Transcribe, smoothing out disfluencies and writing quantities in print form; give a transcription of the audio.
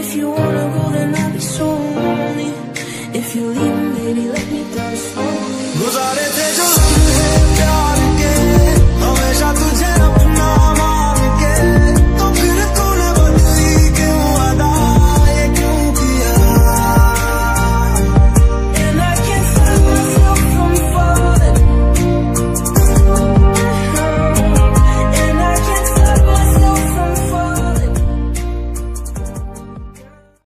If you wanna go, then I'll be so lonely. If you leave me